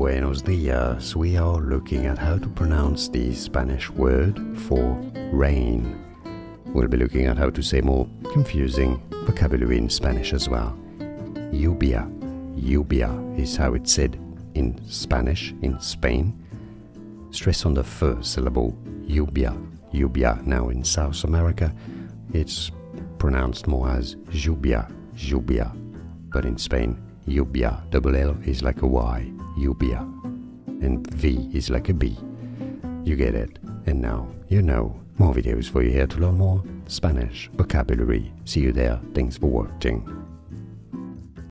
Buenos dias. We are looking at how to pronounce the Spanish word for rain. We'll be looking at how to say more confusing vocabulary in Spanish as well. Lluvia. Lluvia is how it's said in Spanish, in Spain. Stress on the first syllable. Lluvia. Lluvia. Now in South America, it's pronounced more as lluvia. Lluvia. But in Spain, lluvia, double L is like a Y, lluvia, and V is like a B. You get it. And now you know. More videos for you here to learn more Spanish vocabulary. See you there. Thanks for watching.